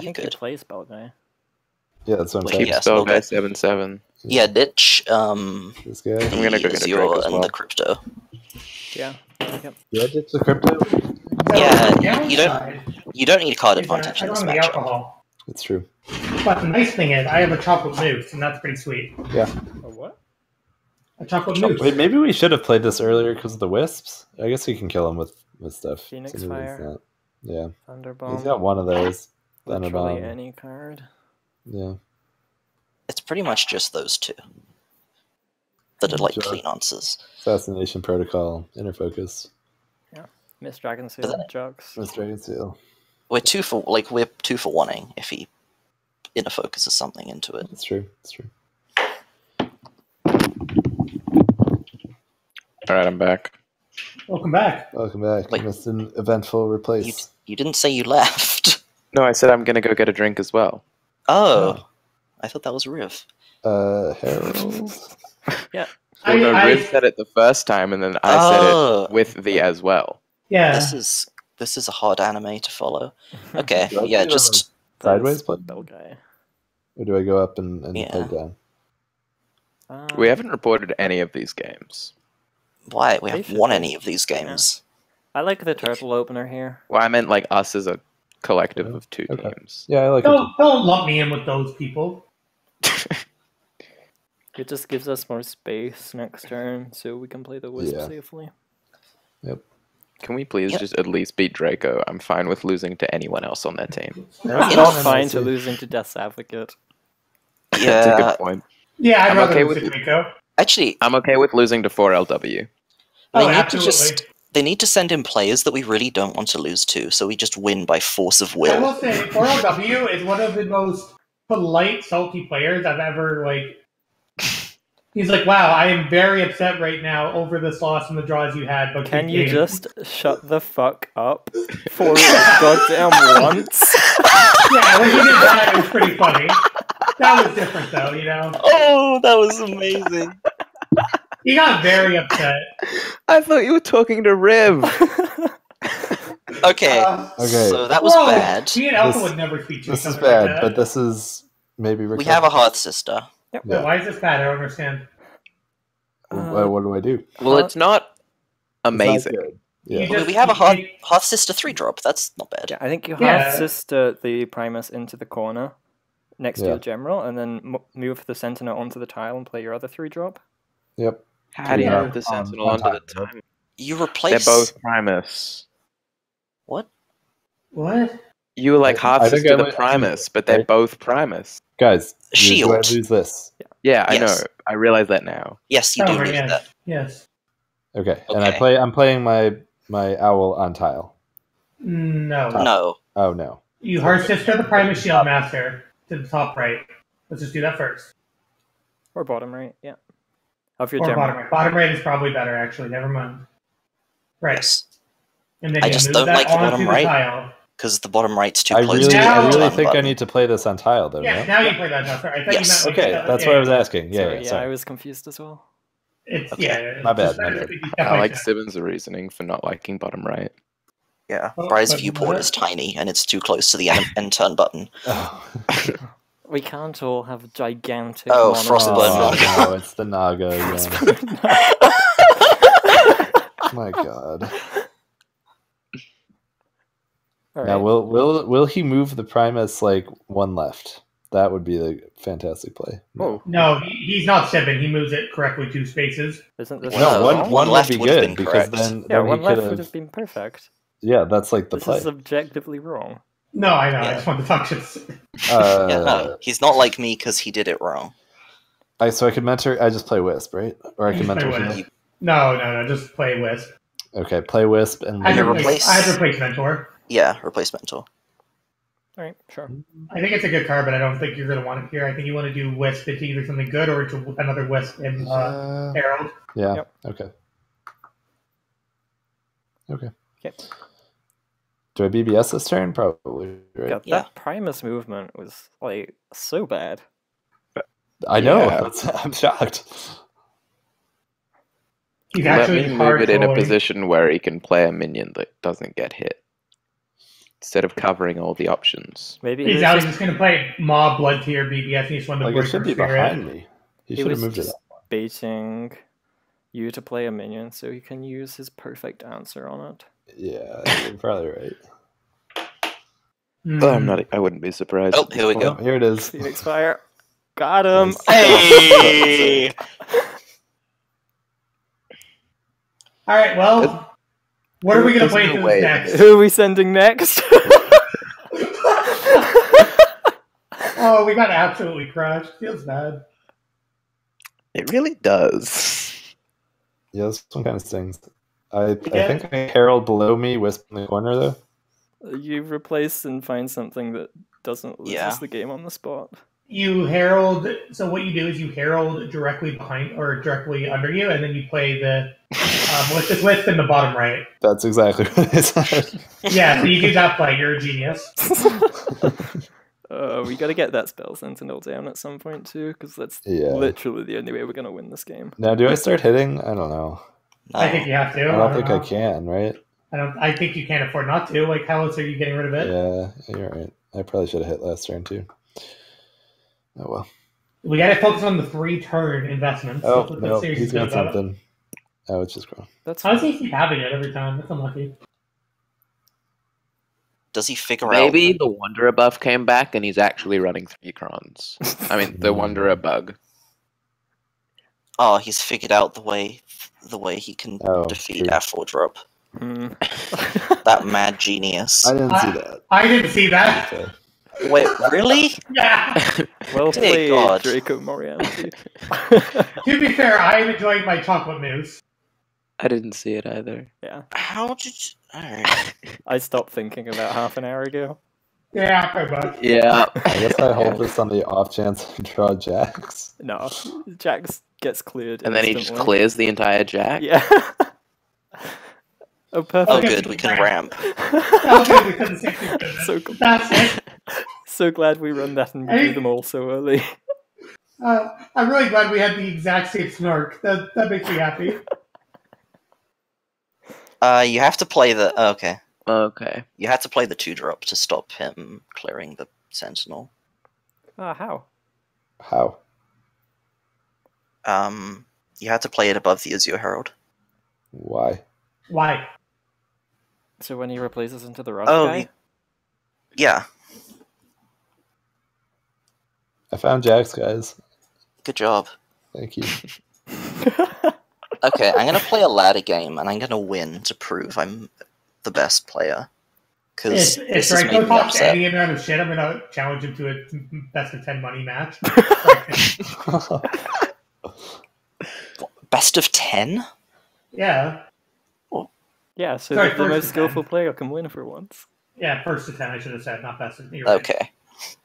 You could play Spell Guy. Yeah, that's what I'm saying. Keep Spell Guy 7/7. Yeah, ditch. This guy. I'm gonna go get a Draco as well. And the Crypto. Yeah. Yep. Yeah, ditch the Crypto. Yeah, yeah, you don't need card advantage in this matchup. It's true. But the nice thing is, I have a chocolate mousse, and that's pretty sweet. Yeah. A what? A chocolate mousse. Wait, maybe we should have played this earlier because of the Wisps. I guess we can kill him with stuff. Phoenix Fire. Yeah. Thunderbomb. He's got one of those. Literally any card. Yeah. It's pretty much just those two that are like clean answers. Assassination Protocol, Inner Focus. Yeah. Miss Dragon Seal, Jax. Miss Dragon Seal. We're two for wanting if he Inner Focuses something into it. That's true. That's true. All right, I'm back. Welcome back. Welcome back. Wait, missed an eventful replace. You didn't say you left. No, I said I'm gonna go get a drink as well. Oh. I thought that was Riv. Herald. Yeah. Well, no, Riv said it the first time, and then I said it with the as well. Yeah. This is a hard anime to follow. Okay. Yeah. Just sideways play. Okay. Or do I go up and play down? We haven't reported any of these games. Why? We haven't won any of these games. Yeah. I like the turtle opener here. Well, I meant like us as a collective of two teams. Yeah, I like. Don't lump me in with those people. It just gives us more space next turn, so we can play the Wisp safely. Yep. Can we please just at least beat Draco? I'm fine with losing to anyone else on that team. I'm not fine to losing to Death's Advocate. Yeah. That's a good point. Yeah, I'm okay with Draco. Actually, I'm okay with losing to 4LW. They need to send in players that we really don't want to lose to, so we just win by force of will. I will say, 4LW is one of the most polite, salty players I've ever, like... He's like, wow, I am very upset right now over this loss and the draws you had, but... Can you just shut the fuck up for goddamn once? Yeah, when he did that, it was pretty funny. That was different, though, you know? Oh, that was amazing. He got very upset. I thought you were talking to Riv. Okay. So that was bad. He and Alpha would never feature this is bad, like but this is maybe... We have a Hearth Sister. Yep. Yeah. Why is this bad? I don't understand. What do I do? Well, it's not amazing. It's not yeah. Well, we have a Hearth Sister 3-drop. That's not bad. Yeah, I think you Hearth Sister the Primus into the corner next to your General, and then move the Sentinel onto the tile and play your other 3-drop. Yep. How do you move the Sentinel onto the time? You replace... They're both Primus. What? What? You were like half to the Primus, but they're both Primus. Guys, shield. Do I lose this? Yeah, I know. I realize that now. Yes, you do lose that. Yes. Okay, and I'm playing my owl on tile. No. No. Oh, no. You Hearth Sister the Primus Shield Master to the top right. Let's just do that first. Or bottom right, yeah. Of your bottom right. Bottom right is probably better, actually. Never mind. Right. Yes. And then I just don't like the bottom right because the bottom right's too close to the bottom. I really think I need to play this on tile, though. Yes, now you play that on tile. Yes. Okay, that's what I was asking. Yeah, sorry, I was confused as well. It's, my bad. I like Sibbon's reasoning for not liking bottom right. Yeah, Bri's viewport is tiny, and it's too close to the end turn button. We can't all have gigantic. Oh, Frosted Blood! Oh, no, it's the Naga again. My God! All now, right. will he move the Primus like one left? That would be the fantastic play. Whoa. No, he's not stepping. He moves it correctly 2 spaces. Isn't this one left would be good because then one left would have been perfect. Yeah, that's like the play. This is objectively wrong. No, I know. Yeah. I just want the functions. No, he's not like me because he did it wrong. So I could mentor. I just play Wisp, right? Or I can mentor. No. Just play Wisp. Okay, play Wisp and. I replace mentor. Yeah, replace mentor. All right, sure. I think it's a good card, but I don't think you're going to want it here. I think you want to do Wisp into either something good or to another Wisp in Herald. Yeah. Yep. Okay. Do I BBS this turn? Probably. Right? God, that Primus movement was like so bad. I know. I'm shocked. Let me move it in a position where he can play a minion that doesn't get hit. instead of covering all the options. Maybe he's I was just going to play Maw Blood Tier BBS. He just wanted to break should be behind me. He should have moved it up. Baiting you to play a minion so he can use his perfect answer on it. Yeah, you're probably right. Mm. But I'm not. I wouldn't be surprised. Oh, here we go. Here it is. Phoenix Fire. Got him. Hey. All right. Well. What are we going to play through next? Who are we sending next? Oh, we got absolutely crushed. Feels bad. It really does. Yeah, this one kind of stings. I think I Herald below me, Wisp in the corner, though. You replace and find something that doesn't lose the game on the spot. You Herald. So what you do is you Herald directly behind or directly under you, and then you play the malicious Wisp in the bottom right. That's exactly what it is. Yeah, so you do that play. You're a genius. We got to get that spell Sentinel down at some point too, because that's literally the only way we're gonna win this game. Now, do I start hitting? I don't know. I think you have to. I don't know. I can. Right. I think you can't afford not to. Like, how else are you getting rid of it? Yeah, you're right. I probably should have hit last turn too. Oh well. We gotta focus on the 3-turn investments. Oh no, he's got something. Oh, it's just wrong. How does he keep having it every time? That's unlucky. Does he figure out? Maybe the Wanderer buff came back and he's actually running 3 crons. I mean, the Wanderer bug. Oh, he's figured out the way he can defeat our 4-drop. Mm. That mad genius. I didn't see that. I didn't see that. Okay. Wait, really? Yeah. Well played, Draco Moriarty. To be fair, I'm enjoying my chocolate mousse. I didn't see it either. Yeah. How did you... I stopped thinking about half an hour ago. Yeah, pretty much. Yeah. I guess I hold this on the off chance I draw Jax. No, Jax gets cleared and instantly. Then he just clears the entire Jax? Yeah. Oh, perfect. Oh, good, we can ramp. Oh, good, we couldn't see it. That's it. So glad we run that and do them all so early. I'm really glad we had the exact same snark. That makes me happy. You have to play the... Oh, okay. Okay. You had to play the 2-drop to stop him clearing the Sentinel. How? How? You had to play it above the Azure Herald. Why? Why? So when he replaces into the rock guy? Yeah. I found Jax, guys. Good job. Thank you. Okay, I'm going to play a ladder game, and I'm going to win to prove I'm the best player. Because if Draco talks any amount of shit, I'm going to challenge him to a best-of-10 money match. Best-of-10? Yeah. Oh. Yeah, so sorry, the most skillful player can win for once. Yeah, first-of-10, I should have said, not best-of-10. Okay. Right.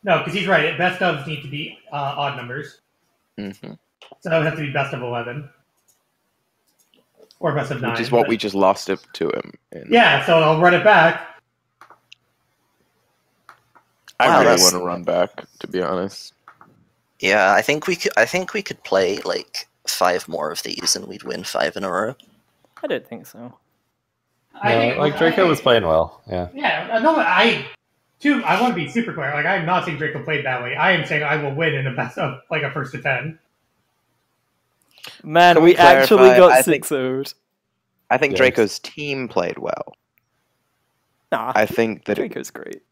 No, because he's right. Best ofs need to be odd numbers. Mm-hmm. So that would have to be best of 11. Or best of 9. Which is what we just lost it to him. Yeah, so I'll run it back. I really want to run back, to be honest. Yeah, I think we could play like 5 more of these and we'd win 5 in a row. I don't think so. Like Draco was playing well. Yeah. Yeah, no, I want to be super clear. Like, I'm not saying Draco played that way. I am saying I will win in a best of, like, a first-to-10. Man, we actually got 6-0'd. I think Draco's team played well. Nah, I think that Draco's great.